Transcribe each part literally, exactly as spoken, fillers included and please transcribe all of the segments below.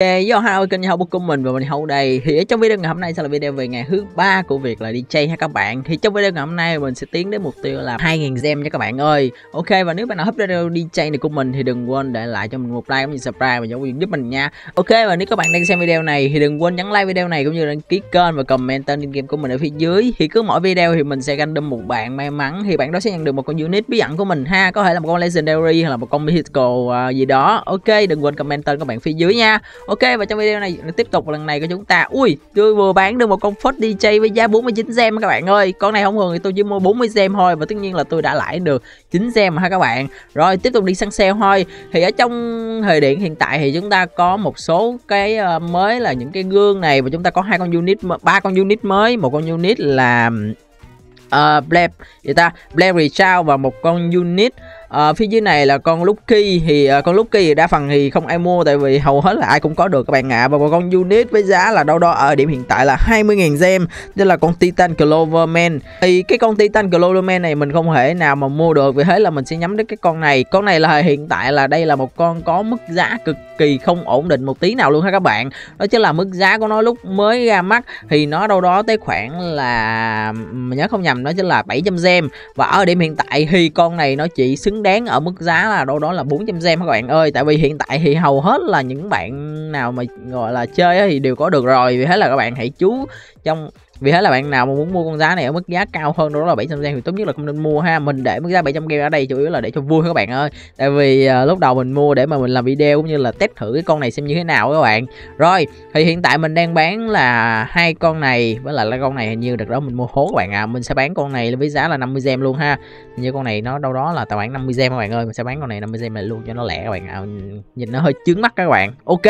Yo, hi, kênh Hậu của mình và mình Hậu đây. Thì ở trong video ngày hôm nay sẽ là video về ngày thứ ba của việc là đi chơi ha các bạn. Thì trong video ngày hôm nay mình sẽ tiến đến mục tiêu là hai nghìn gem nha các bạn ơi. Ok, và nếu bạn nào thích video đi chơi này của mình thì đừng quên để lại cho mình một like cũng như subscribe và nhấn chuông giúp mình nha. Ok, và nếu các bạn đang xem video này thì đừng quên nhấn like video này cũng như đăng ký kênh và comment tên game của mình ở phía dưới. Thì cứ mỗi video thì mình sẽ random một bạn may mắn, thì bạn đó sẽ nhận được một con unit bí ẩn của mình ha, có thể là một con legendary hay là một con mythical gì đó. Ok, đừng quên comment tên các bạn phía dưới nha. Ok, và trong video này tiếp tục lần này của chúng ta. Ui, tôi vừa bán được một con Ford đê gi với giá bốn mươi chín gem các bạn ơi. Con này không thường thì tôi chỉ mua bốn mươi gem thôi, và tất nhiên là tôi đã lãi được chín gem ha các bạn. Rồi tiếp tục đi săn sale thôi. Thì ở trong thời điểm hiện tại thì chúng ta có một số cái mới là những cái gương này, và chúng ta có hai con unit, ba con unit mới, một con unit là Uh, Blair, vậy ta, Blair Richard và một con unit uh, phía dưới này là con Lucky. Thì uh, con Lucky thì đa phần thì không ai mua, tại vì hầu hết là ai cũng có được các bạn ạ. À. Và một con unit với giá là đâu đó ở điểm hiện tại là hai mươi nghìn gem, tức là con Titan Cloverman. Thì cái con Titan Cloverman này mình không thể nào mà mua được, vì thế là mình sẽ nhắm đến cái con này. Con này là hiện tại là đây là một con có mức giá cực kỳ không ổn định một tí nào luôn ha các bạn. Đó chính là mức giá của nó lúc mới ra mắt thì nó đâu đó tới khoảng là, mình nhớ không nhầm, nó chính là bảy trăm gem. Và ở điểm hiện tại thì con này nó chỉ xứng đáng ở mức giá là đâu đó là bốn trăm gem các bạn ơi. Tại vì hiện tại thì hầu hết là những bạn nào mà gọi là chơi thì đều có được rồi, vì thế là các bạn hãy chú trong vì thế là bạn nào mà muốn mua con giá này ở mức giá cao hơn đó là bảy trăm gem thì tốt nhất là không nên mua ha. Mình để mức giá bảy trăm gem ở đây chủ yếu là để cho vui các bạn ơi, tại vì à, lúc đầu mình mua để mà mình làm video cũng như là test thử cái con này xem như thế nào các bạn. Rồi thì hiện tại mình đang bán là hai con này với lại là con này, hình như đợt đó mình mua hố các bạn ạ. À. Mình sẽ bán con này với giá là năm mươi gem luôn ha. Hình như con này nó đâu đó là tài khoản năm mươi gem các bạn ơi. Mình sẽ bán con này năm mươi gem này luôn cho nó lẹ các bạn ạ. À. Nhìn nó hơi chướng mắt các bạn. Ok.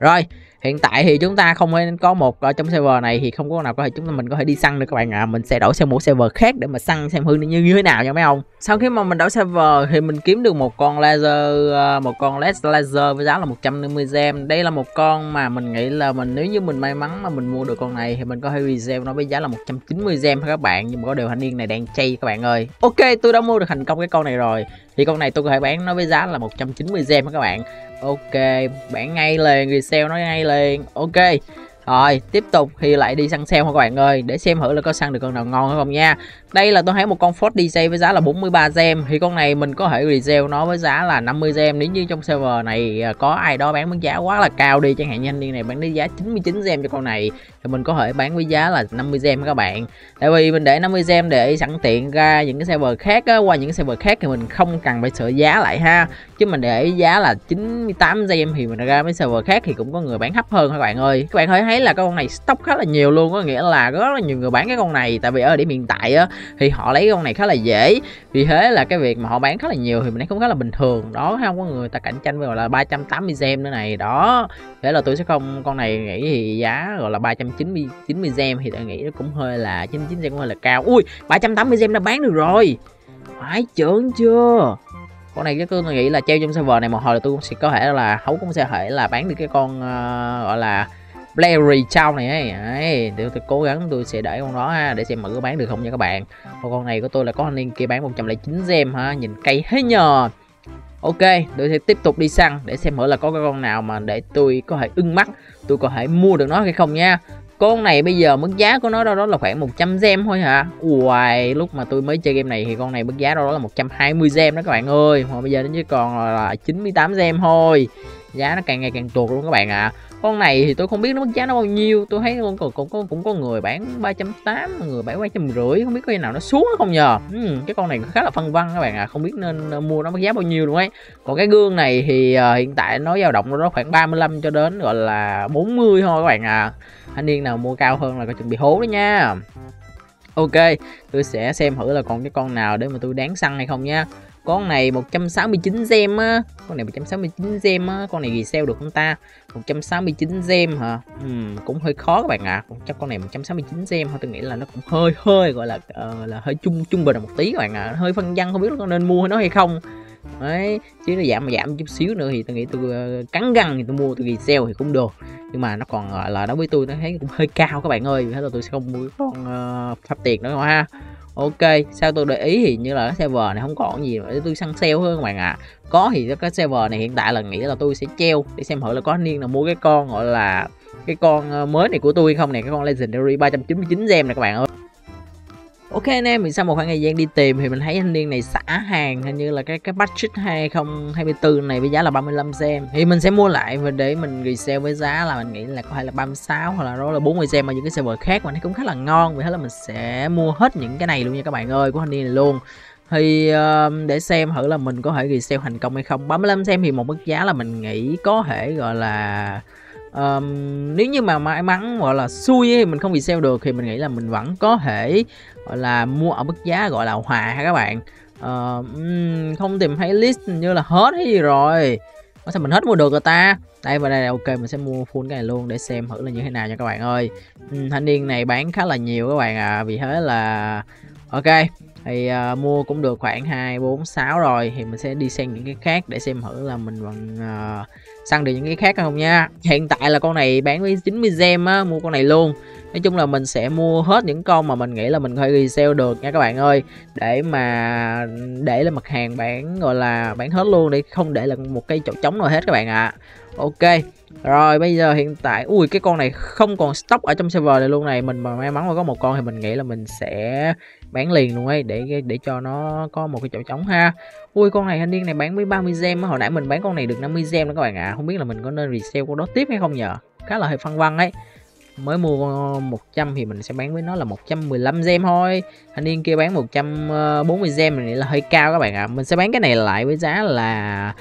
Rồi, hiện tại thì chúng ta không nên có một ở trong server này thì không có nào có thể chúng ta mình có thể đi săn được các bạn ạ. À. Mình sẽ đổi sang một server khác để mà săn xem hư như như thế nào nha mấy ông. Sau khi mà mình đổi server thì mình kiếm được một con laser, một con led laser với giá là một trăm năm mươi gem. Đây là một con mà mình nghĩ là mình nếu như mình may mắn mà mình mua được con này thì mình có thể resell nó với giá là một trăm chín mươi gem các bạn, nhưng mà có điều thanh niên này đang chay các bạn ơi. Ok, tôi đã mua được thành công cái con này rồi. Thì con này tôi có thể bán nó với giá là một trăm chín mươi gem các bạn. Ok, bán ngay liền, resell nó ngay liền. Ok. Rồi, tiếp tục thì lại đi săn sale các bạn ơi, để xem thử là có săn được con nào ngon hay không nha. Đây là tôi thấy một con Ford đê gi với giá là bốn mươi ba gem. Thì con này mình có thể resell nó với giá là năm mươi gem nếu như trong server này có ai đó bán mức giá quá là cao đi, chẳng hạn như anh điên này bán với giá chín mươi chín gem cho con này thì mình có thể bán với giá là năm mươi gem các bạn. Tại vì mình để năm mươi gem để sẵn tiện ra những cái server khác á, qua những cái server khác thì mình không cần phải sửa giá lại ha. Chứ mình để giá là chín mươi tám gem thì mình ra mấy server khác thì cũng có người bán thấp hơn các bạn ơi. Các bạn thấy là con này stock khá là nhiều luôn, có nghĩa là rất là nhiều người bán cái con này, tại vì ở điểm hiện tại á thì họ lấy con này khá là dễ, vì thế là cái việc mà họ bán khá là nhiều thì mình thấy cũng khá là bình thường đó, không có người ta cạnh tranh với gọi là ba trăm tám mươi gem nữa này đó. Thế là tôi sẽ không, con này nghĩ thì giá gọi là ba trăm chín mươi chín mươi gem thì tôi nghĩ nó cũng hơi là chín mươi chín gem cũng hơi là cao. Ui, ba trăm tám mươi gem đã bán được rồi, phải trưởng chưa. Con này tôi nghĩ là treo trong server này một hồi là tôi cũng sẽ có thể là hấu cũng sẽ thể là bán được cái con uh, gọi là Blair Chow này ấy. Đấy, để tôi cố gắng tôi sẽ để con đó ha, để xem mà có bán được không nha các bạn. Con này của tôi là có anh em kia bán một trăm lẻ chín gem ha, nhìn cây thế nhờ. Ok, tôi sẽ tiếp tục đi săn để xem thử là có cái con nào mà để tôi có thể ưng mắt, tôi có thể mua được nó hay không nha. Con này bây giờ mức giá của nó đâu đó là khoảng một trăm gem thôi hả? Uầy, lúc mà tôi mới chơi game này thì con này mức giá đâu đó là một trăm hai mươi gem đó các bạn ơi. Mà bây giờ đến chỉ còn là chín mươi tám gem thôi. Giá nó càng ngày càng tuột luôn các bạn ạ. À. Con này thì tôi không biết nó mức giá nó bao nhiêu, tôi thấy con cũng, cũng, cũng, cũng có người bán ba trăm tám mươi, người bán ba trăm rưỡi, không biết có khi nào nó xuống không nhờ. Ừ, cái con này khá là phân vân các bạn ạ, à. Không biết nên mua nó mức giá bao nhiêu luôn ấy. Còn cái gương này thì uh, hiện tại nó dao động nó khoảng ba mươi lăm cho đến gọi là bốn mươi thôi các bạn ạ. À. Thanh niên nào mua cao hơn là có chuẩn bị hố đó nha. Ok, tôi sẽ xem thử là còn cái con nào để mà tôi đáng săn hay không nha. Con này một trăm sáu mươi chín gem á, con này một trăm sáu mươi chín gem á, con này resell được không ta? một trăm sáu mươi chín gem hả? Uhm, cũng hơi khó các bạn ạ. À. Chắc con này một trăm sáu mươi chín gem thôi, tôi nghĩ là nó cũng hơi hơi gọi là uh, là hơi trung trung bình một tí các bạn ạ. À. Hơi phân vân không biết nó nên mua nó hay không. Đấy, chứ nó giảm mà giảm chút xíu nữa thì tôi nghĩ tôi uh, cắn răng thì tôi mua, tôi resell thì cũng được. Nhưng mà nó còn gọi uh, là đối với tôi nó thấy cũng hơi cao các bạn ơi, thế là tôi sẽ không mua con uh, pháp tiền nữa ha. Ok, sao tôi để ý thì như là cái server này không còn gì để tôi săn sale hơn các bạn ạ. À. Có thì cái server này hiện tại là nghĩ là tôi sẽ treo để xem thử là có niên nào mua cái con gọi là cái con mới này của tôi không nè, cái con Legendary ba trăm chín mươi chín gem này các bạn ơi. Ok anh em, mình sau một khoảng thời gian đi tìm thì mình thấy thanh niên này xả hàng, hình như là cái cái budget hai không hai tư này với giá là ba mươi lăm gem. Thì mình sẽ mua lại và để mình resell với giá là mình nghĩ là có thể là ba mươi sáu hoặc là đó là bốn mươi gem ở những cái server khác mình thấy cũng khá là ngon. Vì thế là mình sẽ mua hết những cái này luôn nha các bạn ơi, của thanh niên này luôn. Thì uh, để xem thử là mình có thể resell thành công hay không. ba mươi lăm gem thì một mức giá là mình nghĩ có thể gọi là Um, nếu như mà may mắn gọi là xui ấy, mình không bị sale được thì mình nghĩ là mình vẫn có thể gọi là mua ở mức giá gọi là hòa các bạn. Uh, um, không tìm thấy list như là hết cái gì rồi. Sao mình hết mua được rồi ta? Đây và đây là ok, mình sẽ mua full cái này luôn để xem thử là như thế nào nha các bạn ơi. Um, thanh niên này bán khá là nhiều các bạn à, vì thế là ok. Thì uh, mua cũng được khoảng hai, bốn, sáu rồi. Thì mình sẽ đi sang những cái khác để xem thử là mình vẫn uh, săn được những cái khác không nha. Hiện tại là con này bán với chín mươi gem á, mua con này luôn. Nói chung là mình sẽ mua hết những con mà mình nghĩ là mình có thể resell được nha các bạn ơi. Để mà để là mặt hàng bán gọi là bán hết luôn để không để là một cái chỗ trống nào hết các bạn ạ. À. Ok. Rồi bây giờ hiện tại ui cái con này không còn stock ở trong server này luôn này, mình mà may mắn mà có một con thì mình nghĩ là mình sẽ bán liền luôn ấy để để cho nó có một cái chỗ trống ha. Ui con này thanh niên này bán với ba mươi gem, hồi nãy mình bán con này được năm mươi gem đó các bạn ạ. À. Không biết là mình có nên resell con đó tiếp hay không nhờ. Khá là hơi phân vân ấy. Mới mua một trăm thì mình sẽ bán với nó là một trăm mười lăm gem thôi. Thanh niên kia bán một trăm bốn mươi gem mình nghĩ là hơi cao các bạn ạ. À. Mình sẽ bán cái này lại với giá là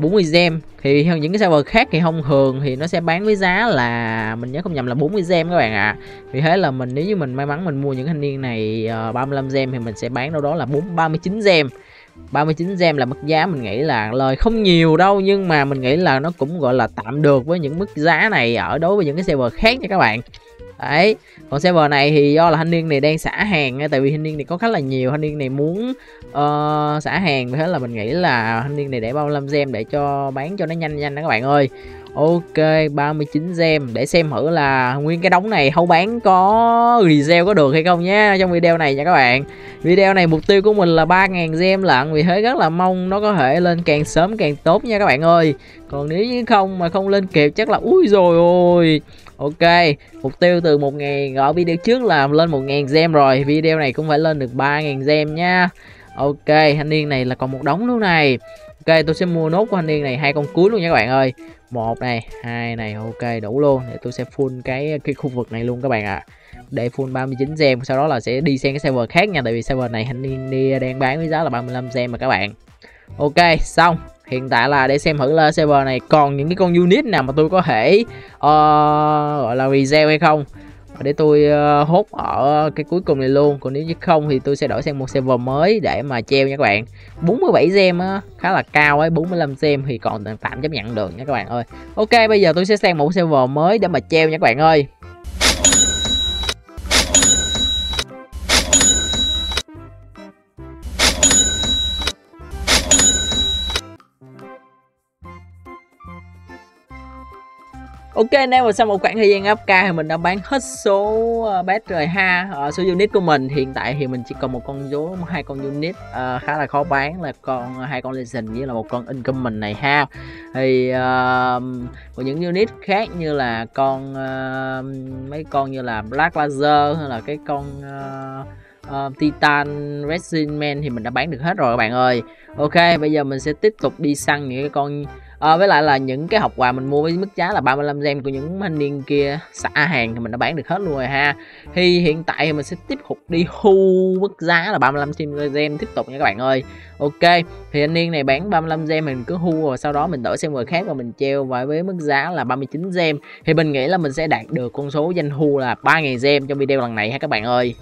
bốn mươi gem. Thì theo những cái server khác thì thông thường thì nó sẽ bán với giá là mình nhớ không nhầm là bốn mươi gem các bạn ạ. À. Vì thế là mình nếu như mình may mắn mình mua những thanh niên này ba mươi lăm gem thì mình sẽ bán đâu đó là bốn ba mươi chín gem. ba mươi chín gem là mức giá mình nghĩ là lời không nhiều đâu, nhưng mà mình nghĩ là nó cũng gọi là tạm được với những mức giá này ở đối với những cái server khác nha các bạn. Đấy, còn server này thì do là thanh niên này đang xả hàng, tại vì thanh niên này có khá là nhiều, thanh niên này muốn uh, xả hàng, vì thế là mình nghĩ là thanh niên này để ba mươi lăm gem để cho bán cho nó nhanh nhanh đó các bạn ơi. Ok, ba mươi chín gem để xem thử là nguyên cái đống này hấu bán có resell có được hay không nhé trong video này nha các bạn. Video này mục tiêu của mình là ba nghìn gem lận, vì thế rất là mong nó có thể lên càng sớm càng tốt nha các bạn ơi. Còn nếu như không mà không lên kịp chắc là úi rồi ôi. Ok, mục tiêu từ một nghìn ở video trước là lên một nghìn gem rồi, video này cũng phải lên được ba nghìn gem nha. Ok, thanh niên này là còn một đống luôn này. Ok, tôi sẽ mua nốt của thanh niên này hai con cuối luôn nha các bạn ơi. Một này, hai này, ok đủ luôn. Để tôi sẽ full cái cái khu vực này luôn các bạn ạ. À. Để full ba mươi chín gem, sau đó là sẽ đi sang cái server khác nha, tại vì server này thanh niên đi đang bán với giá là ba mươi lăm gem mà các bạn. Ok, xong. Hiện tại là để xem thử là server này còn những cái con unit nào mà tôi có thể uh, gọi là resell hay không. Để tôi uh, hốt ở cái cuối cùng này luôn. Còn nếu như không thì tôi sẽ đổi sang một server mới để mà treo nha các bạn. bốn mươi bảy gem á, khá là cao ấy. bốn mươi lăm gem thì còn tạm chấp nhận được nha các bạn ơi. Ok, bây giờ tôi sẽ sang một server mới để mà treo nha các bạn ơi. Ok anh em, sau một khoảng thời gian ép ca thì mình đã bán hết số uh, batch rồi ha, uh, số unit của mình. Hiện tại thì mình chỉ còn một con dấu hai con unit uh, khá là khó bán là con hai con Legend với là một con Incumbent này ha. Thì uh, của những unit khác như là con uh, mấy con như là Black Laser hay là cái con uh, Uh, Titan Resin Man thì mình đã bán được hết rồi các bạn ơi. Ok, bây giờ mình sẽ tiếp tục đi săn những cái con uh, với lại là những cái hộp quà mình mua với mức giá là ba mươi lăm gem của những thanh niên kia xả hàng thì mình đã bán được hết luôn rồi ha. Thì hiện tại thì mình sẽ tiếp tục đi hu mức giá là ba mươi lăm gem tiếp tục nha các bạn ơi. Ok, thì thanh niên này bán ba mươi lăm gem mình cứ hu rồi sau đó mình đổi sang người khác và mình treo và với mức giá là ba mươi chín gem thì mình nghĩ là mình sẽ đạt được con số doanh hu là ba nghìn gem trong video lần này ha các bạn ơi.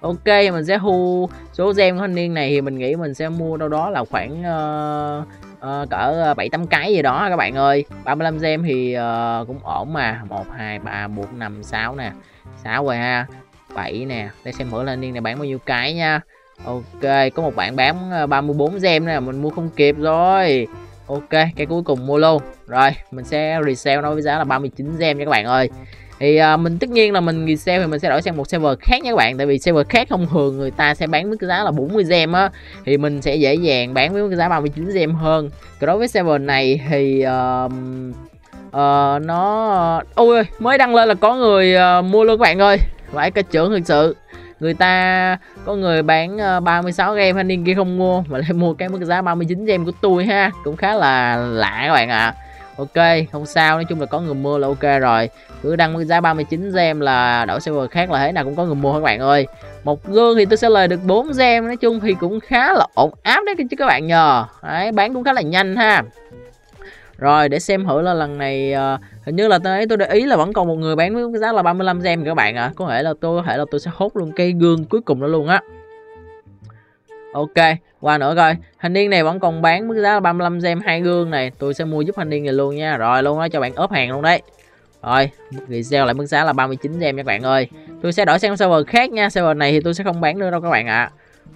Ok, mình sẽ hu số gem của thanh niên này thì mình nghĩ mình sẽ mua đâu đó là khoảng uh, uh, cỡ bảy tám cái gì đó các bạn ơi. ba mươi lăm gem thì uh, cũng ổn mà. một, hai, ba, bốn, năm, sáu nè. sáu rồi ha. bảy nè. Để xem thử thanh niên này bán bao nhiêu cái nha. Ok, có một bạn bán ba mươi bốn gem nè, mình mua không kịp rồi. Ok, cái cuối cùng mua luôn. Rồi, mình sẽ resell nó với giá là ba mươi chín gem nha các bạn ơi. Thì à, mình tất nhiên là mình resell thì mình sẽ đổi sang một server khác nha các bạn. Tại vì server khác thông thường người ta sẽ bán với cái giá là bốn mươi gem á, thì mình sẽ dễ dàng bán với cái giá ba mươi chín gem hơn. Còn đối với server này thì uh, uh, nó... Ôi ơi, mới đăng lên là có người uh, mua luôn các bạn ơi. Vãi cả trưởng thực sự. Người ta có người bán ba mươi sáu gem, anh niên kia không mua mà lại mua cái mức giá ba mươi chín gem của tôi ha. Cũng khá là lạ các bạn ạ. À. Ok, không sao, nói chung là có người mua là ok rồi. Cứ đăng mức giá ba mươi chín gem là đổi server khác là thế nào cũng có người mua các bạn ơi. Một gương thì tôi sẽ lời được bốn gem, nói chung thì cũng khá là ổn áp đấy chứ các bạn nhờ. Đấy, bán cũng khá là nhanh ha. Rồi để xem thử là lần này uh, hình như là tôi tôi để ý là vẫn còn một người bán với cái giá là ba mươi lăm gem các bạn ạ. À. Có thể là tôi có thể là tôi sẽ hốt luôn cái gương cuối cùng đó luôn á. Ok, qua nữa coi. Thanh niên này vẫn còn bán với cái giá là ba mươi lăm gem hai gương này, tôi sẽ mua giúp thanh niên này luôn nha. Rồi luôn đó cho bạn ốp hàng luôn đấy. Rồi, resell lại mức giá là ba mươi chín gem nha các bạn ơi. Tôi sẽ đổi sang server khác nha. Server này thì tôi sẽ không bán nữa đâu các bạn ạ. À.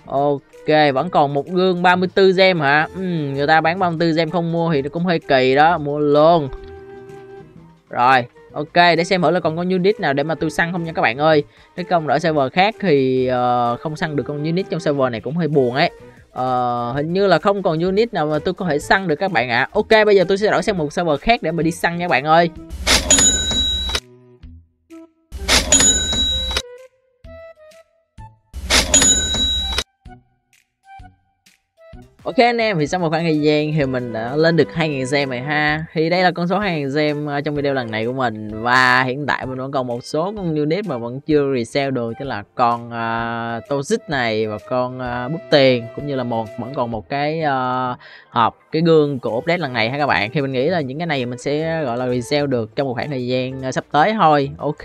Ok, vẫn còn một gương ba mươi tư gem hả? Ừ, người ta bán ba mươi tư gem không mua thì nó cũng hơi kỳ đó, mua luôn. Rồi, ok, để xem thử là còn có unit nào để mà tôi săn không nha các bạn ơi. Nếu không đổi server khác thì uh, không săn được con unit trong server này cũng hơi buồn ấy. Uh, hình như là không còn unit nào mà tôi có thể săn được các bạn ạ. À. Ok, bây giờ tôi sẽ đổi sang một server khác để mà đi săn nha các bạn ơi. Ok anh em, thì sau một khoảng thời gian thì mình đã lên được hai nghìn gem này ha. Thì đây là con số hai nghìn gem trong video lần này của mình. Và hiện tại mình vẫn còn một số con unit mà vẫn chưa resell được. Tức là con uh, Toxic này và con uh, bút tiền. Cũng như là một vẫn còn một cái uh, hộp, cái gương của update lần này ha các bạn. Thì mình nghĩ là những cái này mình sẽ gọi là resell được trong một khoảng thời gian uh, sắp tới thôi. Ok,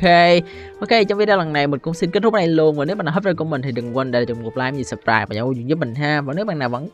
ok trong video lần này mình cũng xin kết thúc đây luôn. Và nếu bạn nào hấp dẫn của mình thì đừng quên để lại một like và subscribe và nhấn nút giúp mình ha. Và nếu bạn nào vẫn